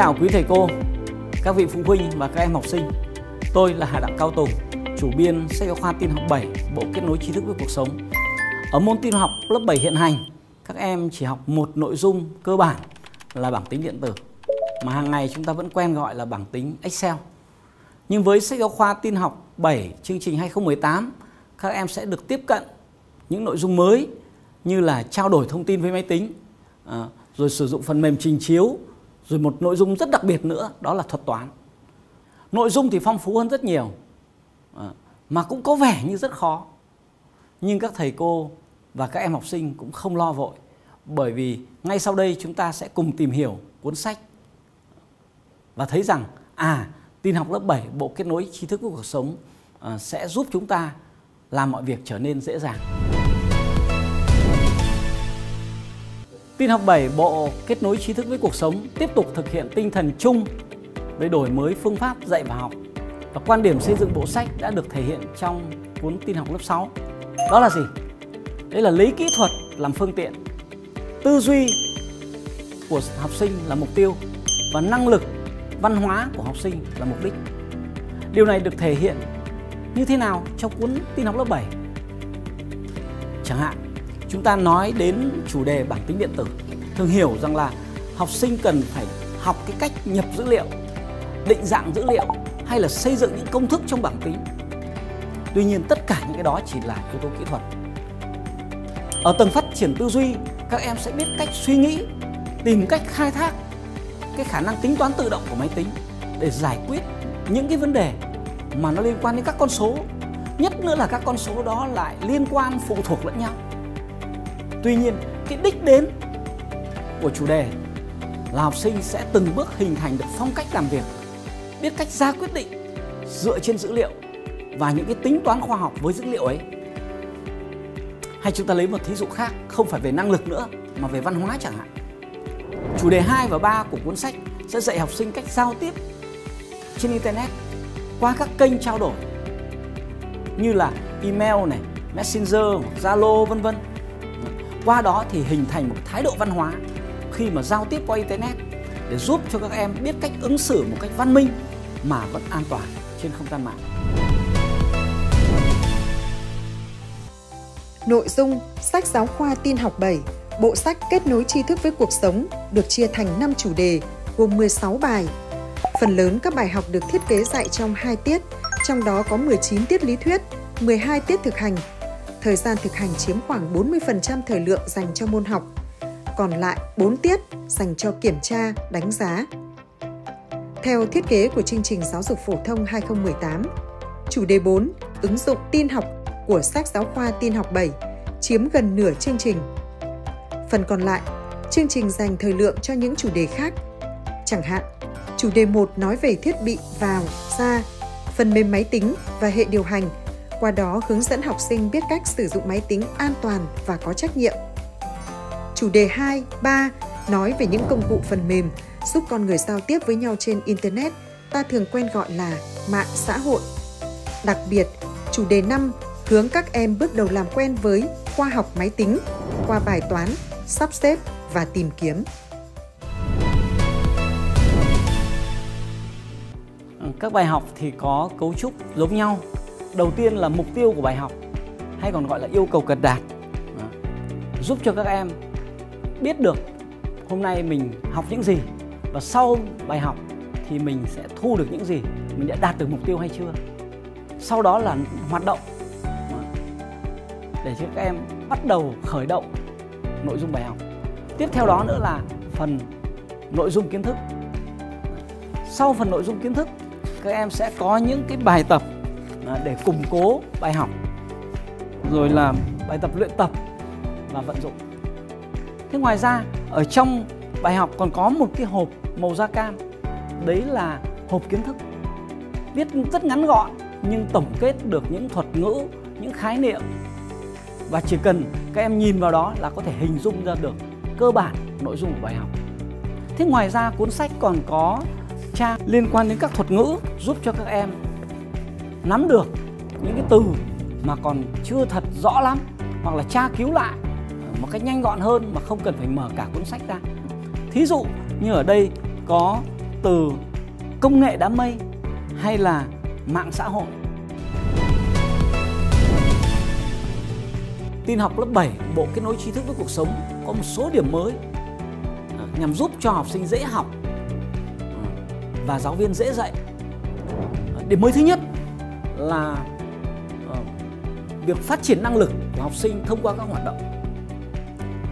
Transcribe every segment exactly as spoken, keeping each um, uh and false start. chào quý thầy cô, các vị phụ huynh và các em học sinh. Tôi là Hà Đặng Cao Tùng, chủ biên sách giáo khoa Tin học bảy, Bộ kết nối tri thức với cuộc sống. Ở môn tin học lớp bảy hiện hành, các em chỉ học một nội dung cơ bản là bảng tính điện tử mà hàng ngày chúng ta vẫn quen gọi là bảng tính Excel. Nhưng với sách giáo khoa Tin học bảy chương trình hai không một tám, các em sẽ được tiếp cận những nội dung mới như là trao đổi thông tin với máy tính, rồi sử dụng phần mềm trình chiếu, rồi một nội dung rất đặc biệt nữa đó là thuật toán. Nội dung thì phong phú hơn rất nhiều mà cũng có vẻ như rất khó. Nhưng các thầy cô và các em học sinh cũng không lo vội, bởi vì ngay sau đây chúng ta sẽ cùng tìm hiểu cuốn sách và thấy rằng à, Tin học lớp bảy Bộ kết nối tri thức với cuộc sống sẽ giúp chúng ta làm mọi việc trở nên dễ dàng. Tin học bảy Bộ kết nối tri thức với cuộc sống tiếp tục thực hiện tinh thần chung với đổi mới phương pháp dạy và học, và quan điểm xây dựng bộ sách đã được thể hiện trong cuốn Tin học lớp sáu. Đó là gì? Đấy là lấy kỹ thuật làm phương tiện, tư duy của học sinh là mục tiêu và năng lực văn hóa của học sinh là mục đích. Điều này được thể hiện như thế nào trong cuốn Tin học lớp bảy? Chẳng hạn, chúng ta nói đến chủ đề bảng tính điện tử, thường hiểu rằng là học sinh cần phải học cái cách nhập dữ liệu, định dạng dữ liệu hay là xây dựng những công thức trong bảng tính. Tuy nhiên, tất cả những cái đó chỉ là yếu tố kỹ thuật. Ở tầng phát triển tư duy, các em sẽ biết cách suy nghĩ, tìm cách khai thác cái khả năng tính toán tự động của máy tính để giải quyết những cái vấn đề mà nó liên quan đến các con số. Nhất nữa là các con số đó lại liên quan phụ thuộc lẫn nhau. Tuy nhiên, cái đích đến của chủ đề là học sinh sẽ từng bước hình thành được phong cách làm việc, biết cách ra quyết định dựa trên dữ liệu và những cái tính toán khoa học với dữ liệu ấy. Hay chúng ta lấy một thí dụ khác, không phải về năng lực nữa mà về văn hóa chẳng hạn. Chủ đề hai và ba của cuốn sách sẽ dạy học sinh cách giao tiếp trên Internet qua các kênh trao đổi như là email này, Messenger, Zalo, vân vân. Qua đó thì hình thành một thái độ văn hóa khi mà giao tiếp qua Internet để giúp cho các em biết cách ứng xử một cách văn minh mà vẫn an toàn trên không gian mạng. Nội dung sách giáo khoa Tin học bảy, Bộ sách kết nối tri thức với cuộc sống được chia thành năm chủ đề gồm mười sáu bài. Phần lớn các bài học được thiết kế dạy trong hai tiết, trong đó có mười chín tiết lý thuyết, mười hai tiết thực hành. Thời gian thực hành chiếm khoảng bốn mươi phần trăm thời lượng dành cho môn học, còn lại bốn tiết dành cho kiểm tra, đánh giá. Theo thiết kế của chương trình giáo dục phổ thông hai không một tám, chủ đề bốn, ứng dụng tin học của sách giáo khoa Tin học bảy chiếm gần nửa chương trình. Phần còn lại, chương trình dành thời lượng cho những chủ đề khác. Chẳng hạn, chủ đề một nói về thiết bị vào, ra, phần mềm máy tính và hệ điều hành, qua đó hướng dẫn học sinh biết cách sử dụng máy tính an toàn và có trách nhiệm. Chủ đề hai, ba nói về những công cụ phần mềm giúp con người giao tiếp với nhau trên Internet, ta thường quen gọi là mạng xã hội. Đặc biệt, chủ đề năm hướng các em bước đầu làm quen với khoa học máy tính qua bài toán, sắp xếp và tìm kiếm. Các bài học thì có cấu trúc giống nhau. Đầu tiên là mục tiêu của bài học, hay còn gọi là yêu cầu cần đạt, giúp cho các em biết được hôm nay mình học những gì và sau bài học thì mình sẽ thu được những gì, mình đã đạt được mục tiêu hay chưa. Sau đó là hoạt động để cho các em bắt đầu khởi động nội dung bài học. Tiếp theo đó nữa là phần nội dung kiến thức. Sau phần nội dung kiến thức, các em sẽ có những cái bài tập để củng cố bài học, rồi làm bài tập luyện tập và vận dụng. Thế ngoài ra, ở trong bài học còn có một cái hộp màu da cam, đấy là hộp kiến thức, viết rất ngắn gọn nhưng tổng kết được những thuật ngữ, những khái niệm, và chỉ cần các em nhìn vào đó là có thể hình dung ra được cơ bản nội dung của bài học. Thế ngoài ra, cuốn sách còn có trang liên quan đến các thuật ngữ giúp cho các em nắm được những cái từ mà còn chưa thật rõ lắm, hoặc là tra cứu lại một cách nhanh gọn hơn mà không cần phải mở cả cuốn sách ra. Thí dụ như ở đây có từ công nghệ đám mây hay là mạng xã hội. Tin học lớp bảy, Bộ Kết nối tri thức với cuộc sống có một số điểm mới nhằm giúp cho học sinh dễ học và giáo viên dễ dạy. Điểm mới thứ nhất là việc phát triển năng lực của học sinh thông qua các hoạt động.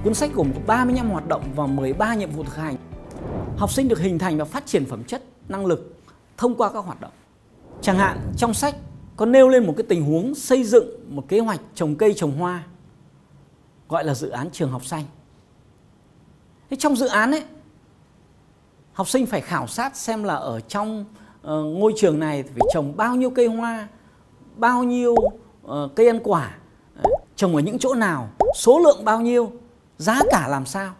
Cuốn sách gồm có ba mươi lăm hoạt động và mười ba nhiệm vụ thực hành. Học sinh được hình thành và phát triển phẩm chất, năng lực thông qua các hoạt động. Chẳng hạn trong sách có nêu lên một cái tình huống xây dựng một kế hoạch trồng cây trồng hoa, gọi là dự án trường học xanh. Thế trong dự án ấy, học sinh phải khảo sát xem là ở trong uh, ngôi trường này phải trồng bao nhiêu cây hoa, bao nhiêu uh, cây ăn quả, trồng ở những chỗ nào, số lượng bao nhiêu, giá cả làm sao,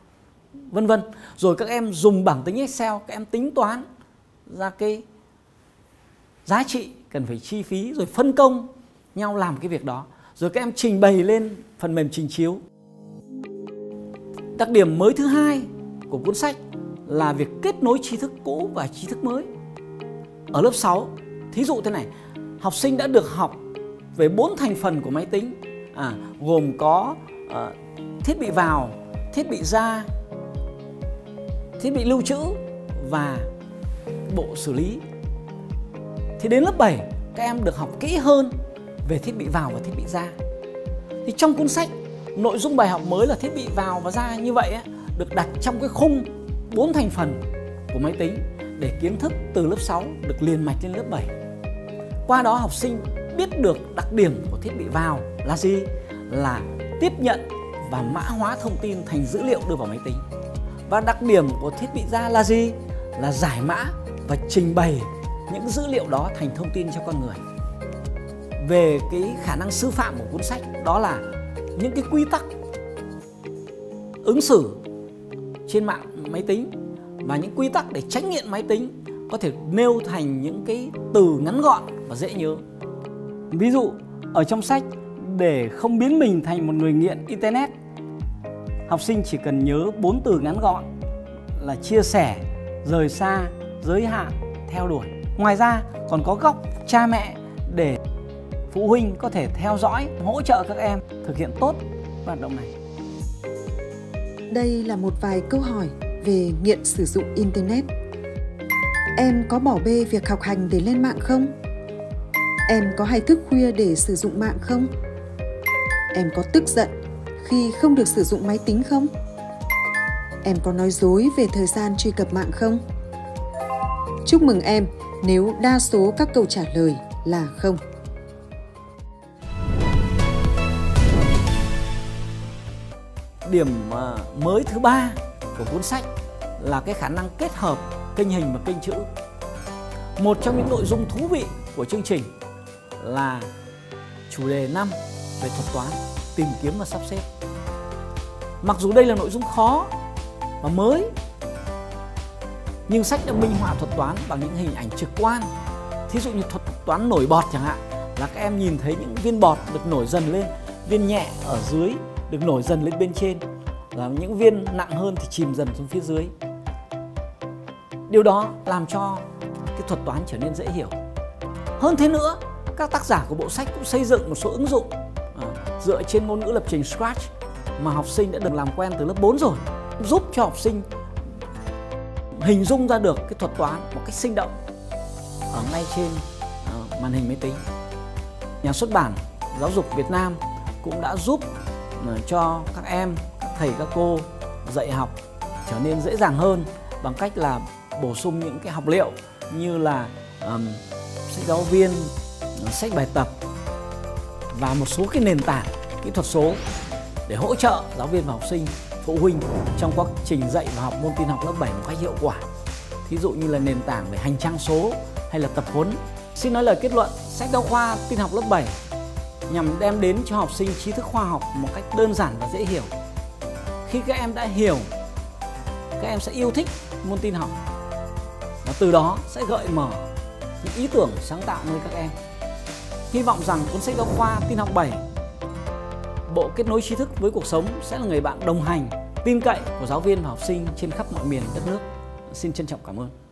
vân vân. Rồi các em dùng bảng tính Excel, các em tính toán ra cái giá trị cần phải chi phí, rồi phân công nhau làm cái việc đó, rồi các em trình bày lên phần mềm trình chiếu. Đặc điểm mới thứ hai của cuốn sách là việc kết nối tri thức cũ và tri thức mới. Ở lớp sáu, thí dụ thế này, học sinh đã được học về bốn thành phần của máy tính, à, gồm có à, thiết bị vào, thiết bị ra, thiết bị lưu trữ và bộ xử lý. Thì đến lớp bảy, các em được học kỹ hơn về thiết bị vào và thiết bị ra. Thì trong cuốn sách, nội dung bài học mới là thiết bị vào và ra như vậy ấy, được đặt trong cái khung bốn thành phần của máy tính để kiến thức từ lớp sáu được liền mạch lên lớp bảy. Qua đó học sinh biết được đặc điểm của thiết bị vào là gì? Là tiếp nhận và mã hóa thông tin thành dữ liệu đưa vào máy tính. Và đặc điểm của thiết bị ra là gì? Là giải mã và trình bày những dữ liệu đó thành thông tin cho con người. Về cái khả năng sư phạm của cuốn sách, đó là những cái quy tắc ứng xử trên mạng máy tính và những quy tắc để tránh nghiện máy tính có thể nêu thành những cái từ ngắn gọn và dễ nhớ. Ví dụ ở trong sách, để không biến mình thành một người nghiện Internet, học sinh chỉ cần nhớ bốn từ ngắn gọn là chia sẻ, rời xa, giới hạn, theo đuổi. Ngoài ra còn có góc cha mẹ để phụ huynh có thể theo dõi, hỗ trợ các em thực hiện tốt hoạt động này. Đây là một vài câu hỏi về nghiện sử dụng Internet. Em có bỏ bê việc học hành để lên mạng không? Em có hay thức khuya để sử dụng mạng không? Em có tức giận khi không được sử dụng máy tính không? Em có nói dối về thời gian truy cập mạng không? Chúc mừng em nếu đa số các câu trả lời là không. Điểm mới thứ ba của cuốn sách là cái khả năng kết hợp kênh hình và kênh chữ. Một trong những nội dung thú vị của chương trình là chủ đề năm về thuật toán, tìm kiếm và sắp xếp. Mặc dù đây là nội dung khó và mới, nhưng sách đã minh họa thuật toán bằng những hình ảnh trực quan. Thí dụ như thuật toán nổi bọt chẳng hạn, là các em nhìn thấy những viên bọt được nổi dần lên, viên nhẹ ở dưới được nổi dần lên bên trên, là những viên nặng hơn thì chìm dần xuống phía dưới. Điều đó làm cho cái thuật toán trở nên dễ hiểu. Hơn thế nữa, các tác giả của bộ sách cũng xây dựng một số ứng dụng à, dựa trên ngôn ngữ lập trình Scratch mà học sinh đã được làm quen từ lớp bốn rồi, giúp cho học sinh hình dung ra được cái thuật toán một cách sinh động ở ngay trên à, màn hình máy tính. Nhà xuất bản Giáo dục Việt Nam cũng đã giúp cho các em, các thầy, các cô dạy học trở nên dễ dàng hơn bằng cách là bổ sung những cái học liệu như là um, sách giáo viên, sách bài tập và một số cái nền tảng kỹ thuật số để hỗ trợ giáo viên và học sinh, phụ huynh trong quá trình dạy và học môn tin học lớp bảy một cách hiệu quả. Thí dụ như là nền tảng về hành trang số hay là tập huấn. Xin nói lời kết luận, sách giáo khoa tin học lớp bảy nhằm đem đến cho học sinh tri thức khoa học một cách đơn giản và dễ hiểu. Khi các em đã hiểu, các em sẽ yêu thích môn tin học và từ đó sẽ gợi mở những ý tưởng sáng tạo nơi các em. Hy vọng rằng cuốn sách giáo khoa tin học bảy, Bộ Kết nối tri thức với cuộc sống sẽ là người bạn đồng hành, tin cậy của giáo viên và học sinh trên khắp mọi miền đất nước. Xin trân trọng cảm ơn.